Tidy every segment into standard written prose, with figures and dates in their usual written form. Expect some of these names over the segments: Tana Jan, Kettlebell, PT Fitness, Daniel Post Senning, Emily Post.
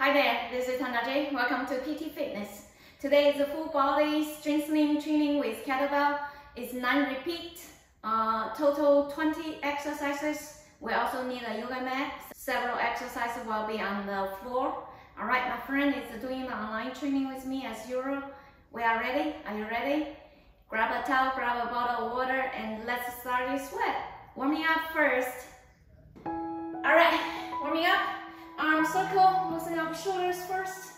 Hi there, this is Tana Jan. Welcome to PT Fitness. Today is a full body strengthening training with kettlebell. It's 9 repeats, total 20 exercises. We also need a yoga mat. Several exercises will be on the floor. Alright, my friend is doing the online training with me as usual. We are ready. Are you ready? Grab a towel, grab a bottle of water, and let's start your sweat. Warming up first. Alright, warming up. Arm circle, loosen up shoulders first.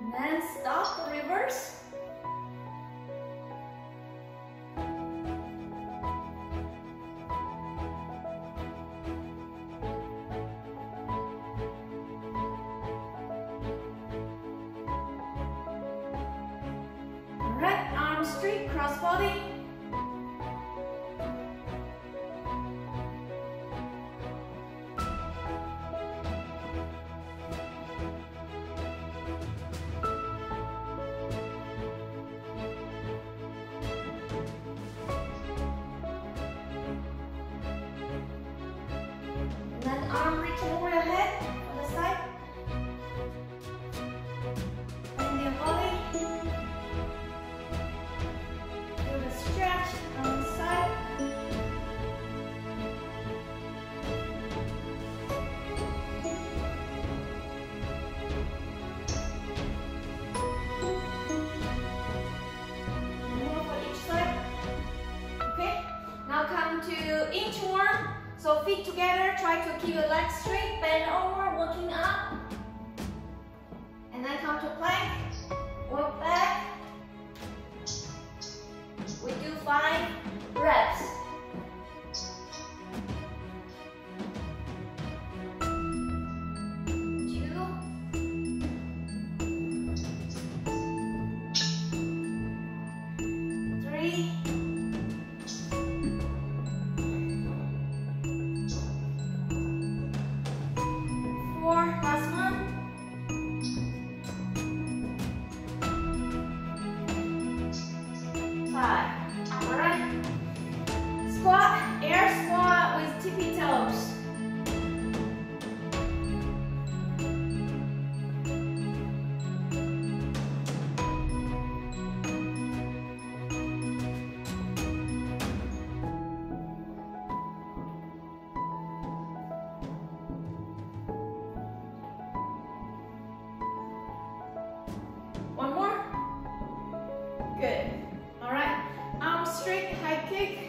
And then stop, reverse. Right arm straight, cross body. And then arm reaching over your head on the side. Inchworm, so feet together, try to keep your legs straight, bend over, walking up, and then come to plank, walk back. We do 5 reps. Good. All right. Arm straight, high kick.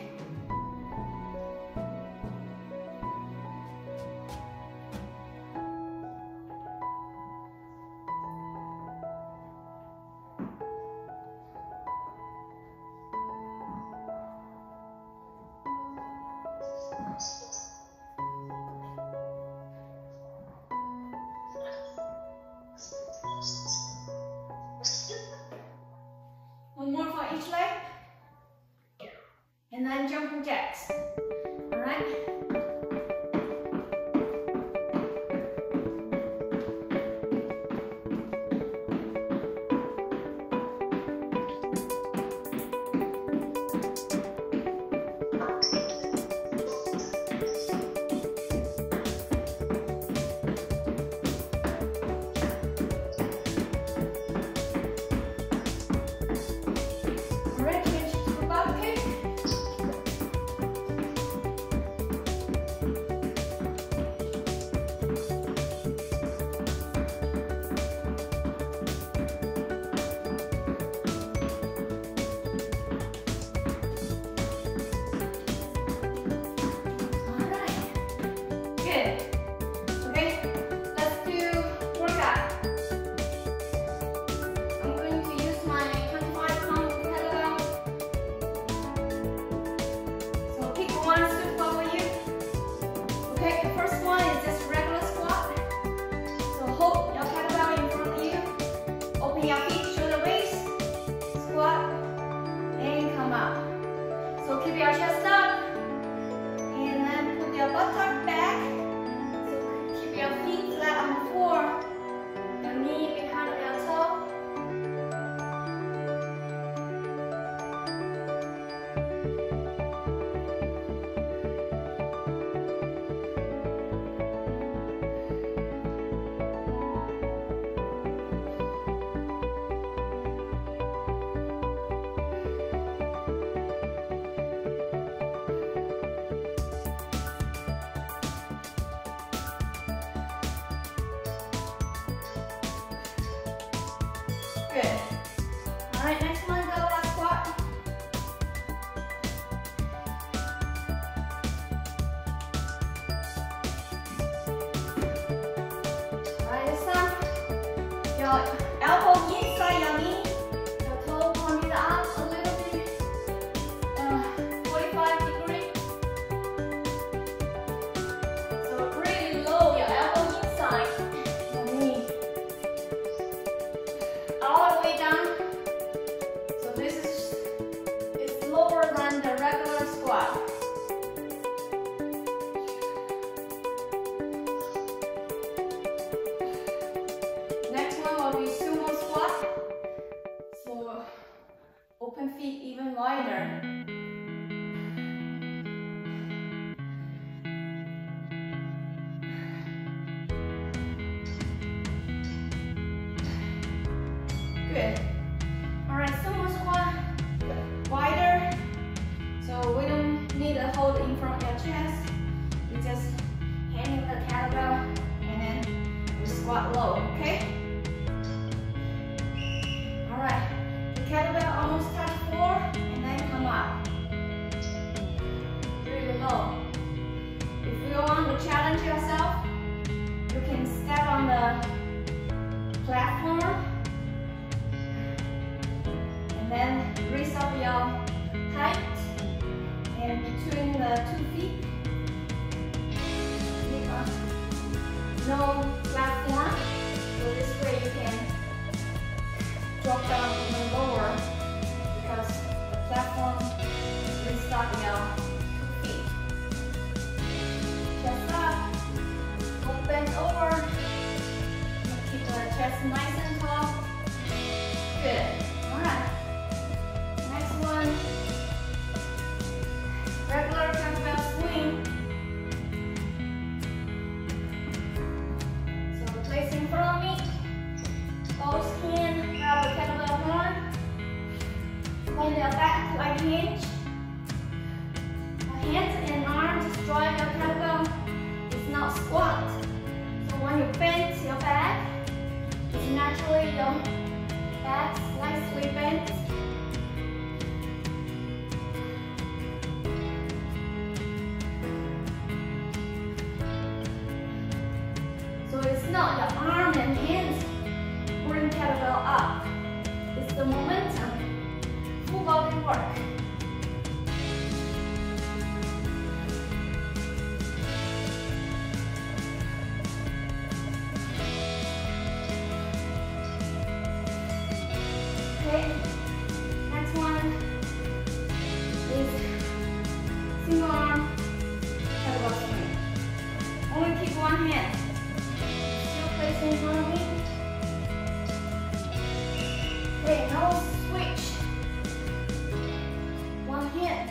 Each leg, and then jumping jacks. All right. your elbows inside your knee, your toe pointed up a little bit, 45 degrees. So really low, your elbow inside your knee. All the way down. So this is lower than the regular squat. Feet even wider. Good. Alright, sumo squat. Wider. So we don't need a hold in front of your chest. You just hand in the kettlebell and then we squat low, okay? Alright. Kettlebell almost touch floor and then come up. Really low. If you want to challenge yourself, you can step on the platform and then raise up your height and between the 2 feet. No platform, so this way you can drop down even lower because the platform is starting out 2 feet. Chest up, don't bend over, keep the chest nice and tall. Good. Alright. Next one. Regular kettlebell swing. So place in front of me. Both hands grab the kettlebell horn, point your back like hinge. The hands and arms drive your kettlebell. It's not squat. So when you bend your back, it's naturally your back slightly bent. So it's not your arm and hands bring kettlebell up. It's the momentum. Full body work. Okay. Next one is single arm kettlebell swing. Only keep one hand. Still placing in front of me. Okay, now switch. One hand.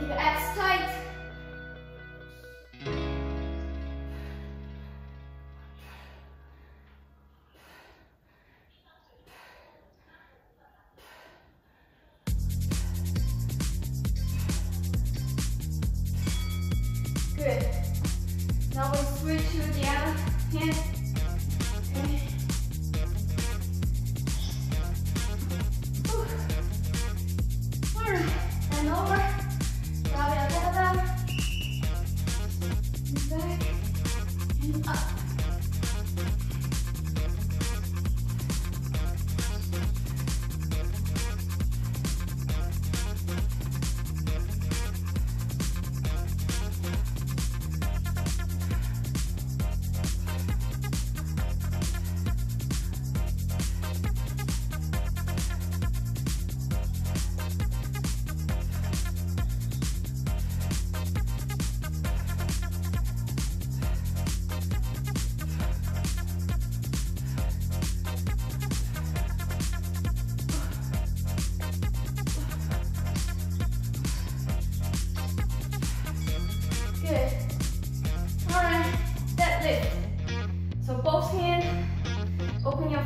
Keep your abs tight. Good. Now we switch to the other hand. Okay. Alright, and over. Grab your kettlebell. Back and up.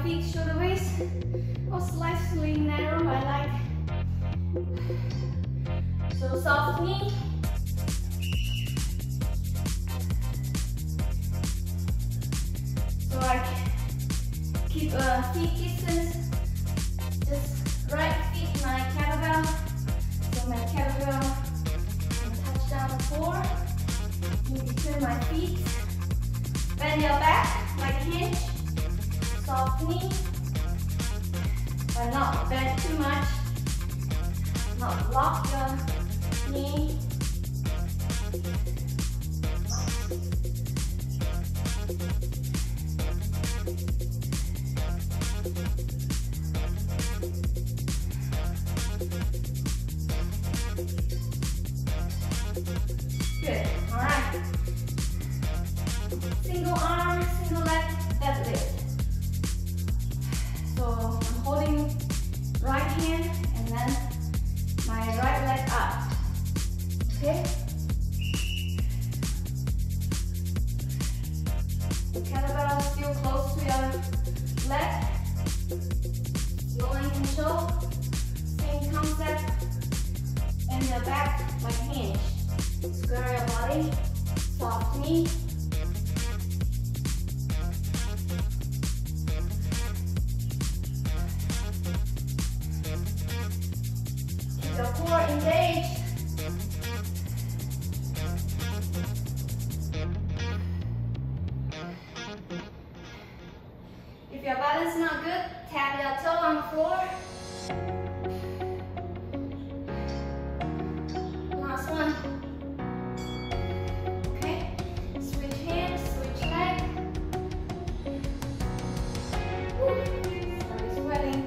Feet, shoulder width, or slightly narrow my leg. So to soft knee. So I keep feet distance, just right feet my kettlebell. So my kettlebell can touch down the floor, in between my feet. Bend your back like hinge, soft knee, but not bend too much. Not lock your knee. Good. All right. Single arm, single leg deadlift. So I'm holding right hand and then my right leg up. Okay? The kettlebell is still close to your leg. Slow and control. Same concept. And your back like hinge. Square your body. Soft knee. The core engaged. If your balance is not good, tap your toe on the floor. Last one. Okay. Switch hands, switch leg. Ooh, sweating.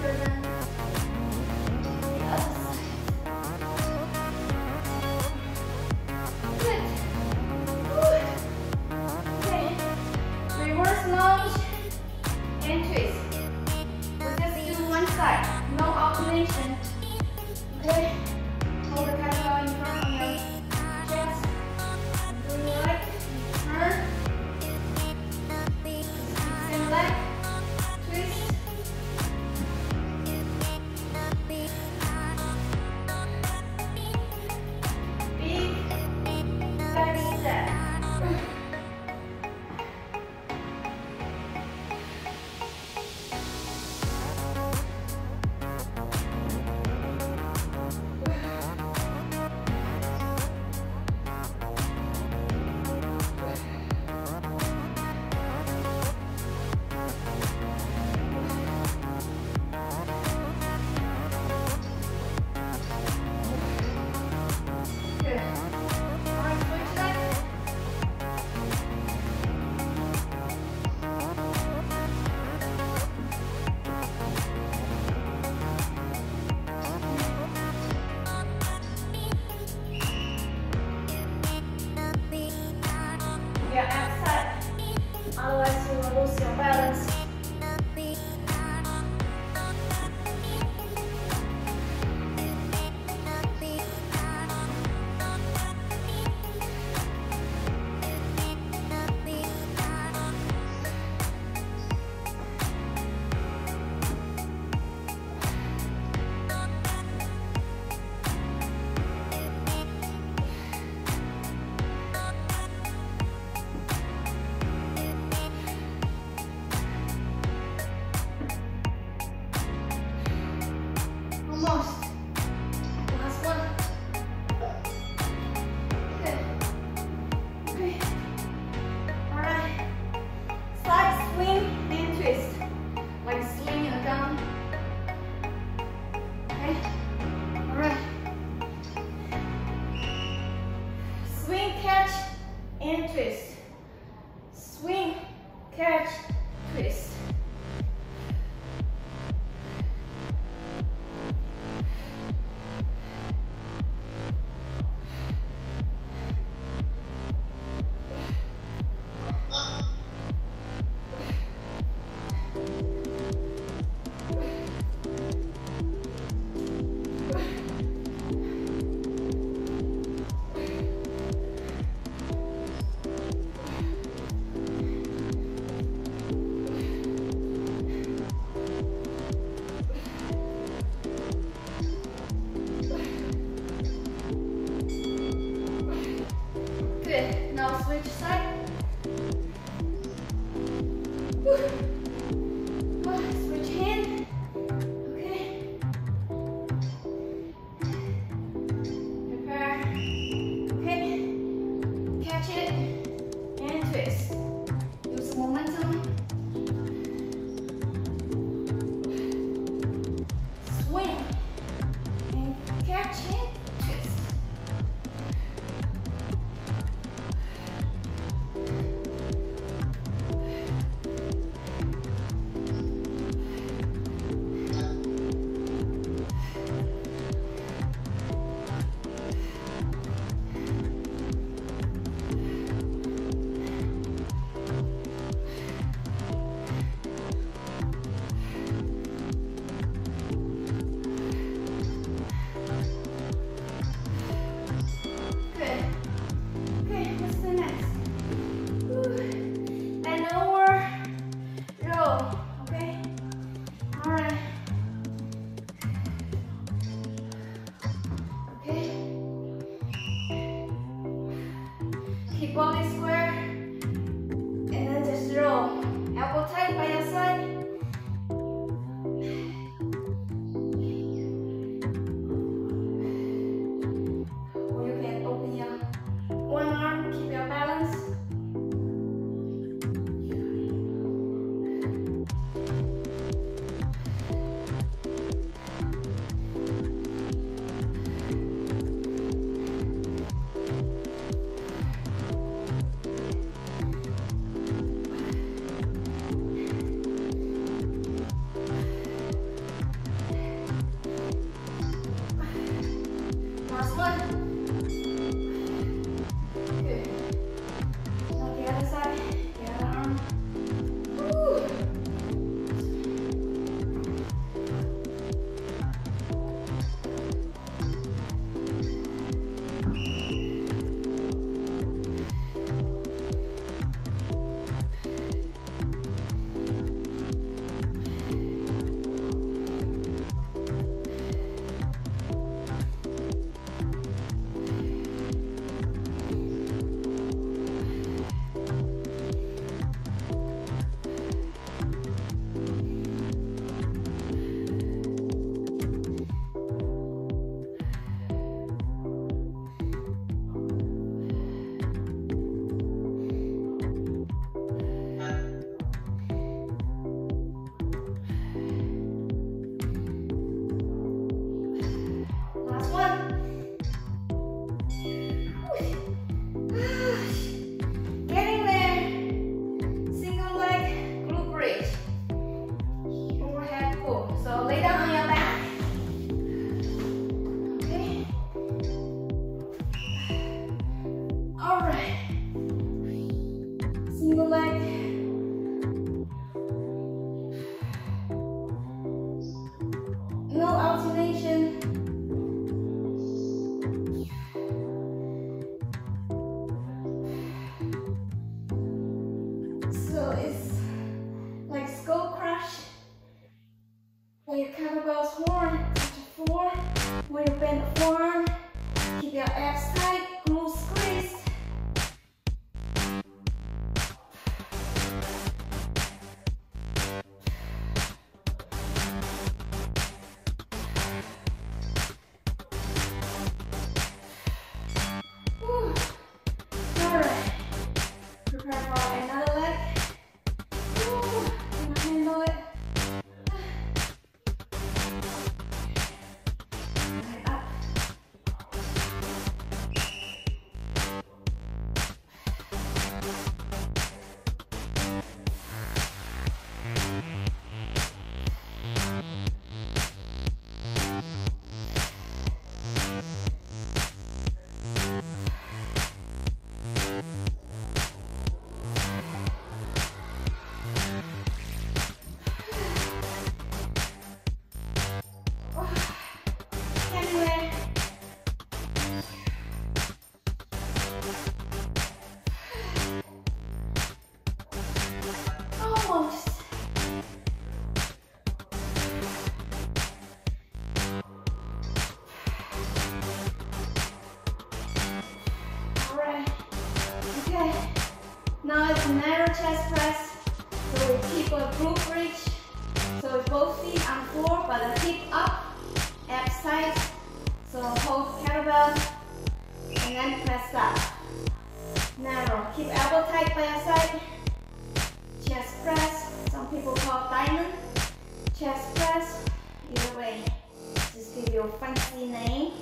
Thank you. and twist. Swing, catch, twist. Now it's narrow chest press. So we keep a group reach. So both feet on floor, but the hip up, abs side. So hold kettlebell and then press up. Narrow. Keep elbow tight by your side. Chest press. Some people call diamond. Chest press. Either way. Just give your fancy name.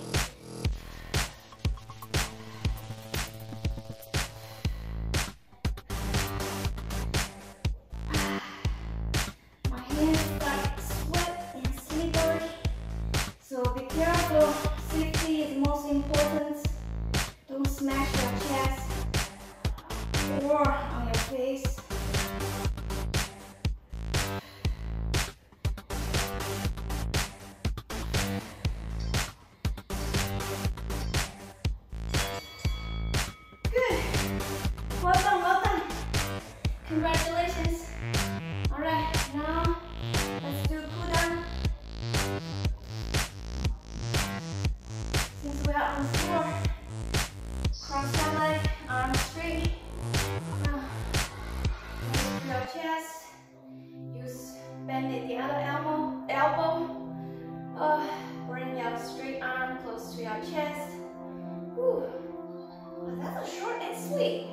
Congratulations. Alright, now let's do cool down. Since we are on the floor, cross that leg, arms straight. Now, lift your chest. Use bending the other elbow. Bring your straight arm close to your chest. Ooh, well, that's a short and sweet.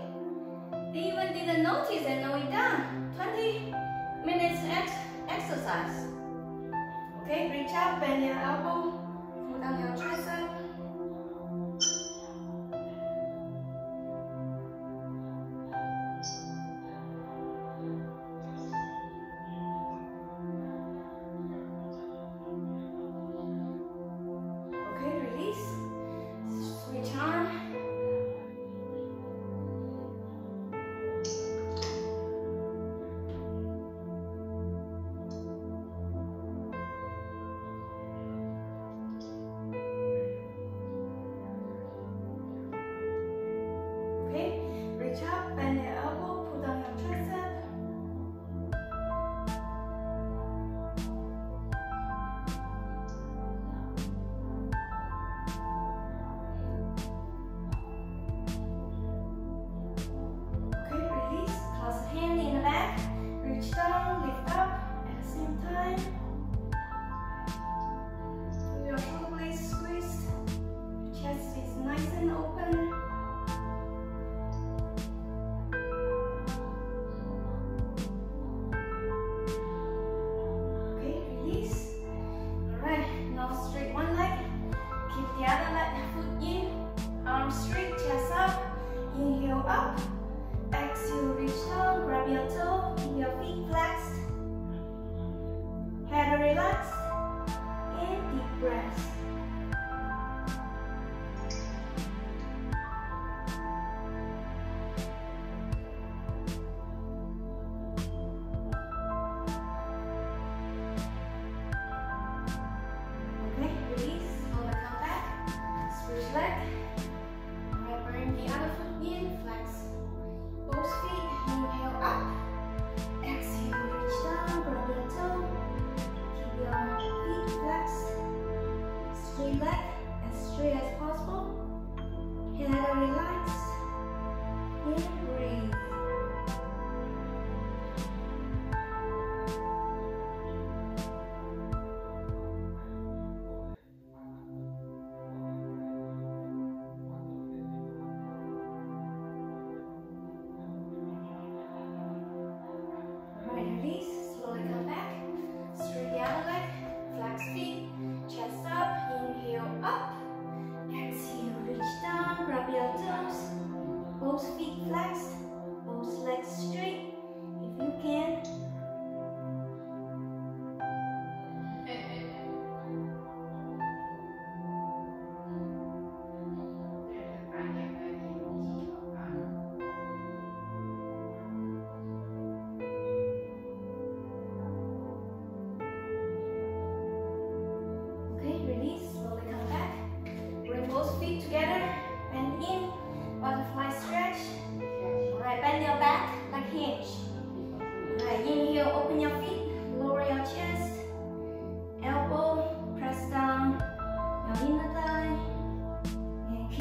They even didn't notice and now we're done. 20 minutes exercise. Okay, reach up, bend your elbow, pull down your tricep.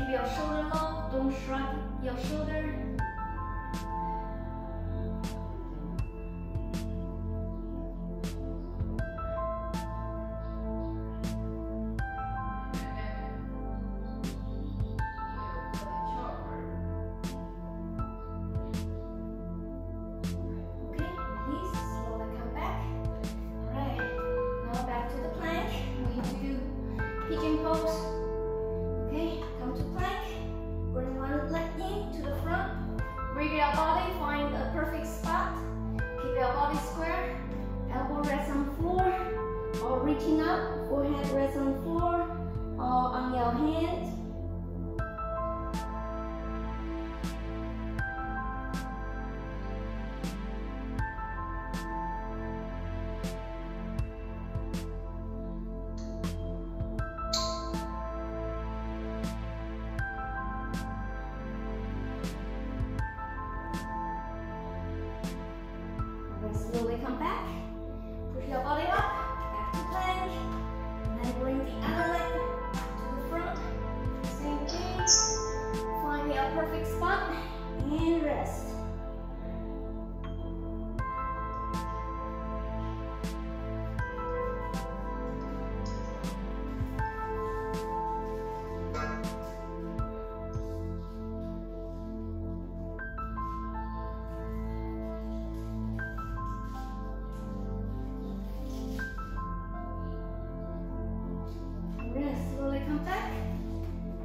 Your shoulder low, don't shrug your shoulder. stretching up, forehead rests on floor or on your hands. Slowly come back, push your body up, back to plank, and then bring the other leg to the front, same thing, find your perfect spot, and rest.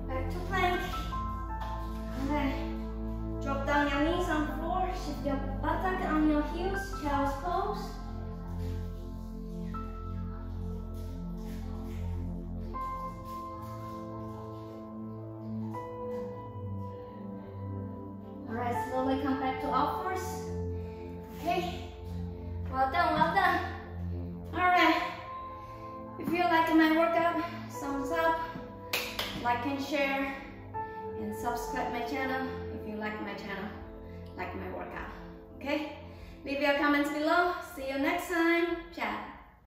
Back to plank, and then drop down your knees on the floor, shift your buttock on your heels, child's pose. Alright, slowly come back to all fours. Okay, well done, well done. Alright, if you like my workout, thumbs up, like and share, and subscribe my channel if you like my channel, like my workout. Okay, leave your comments below. See you next time. Ciao.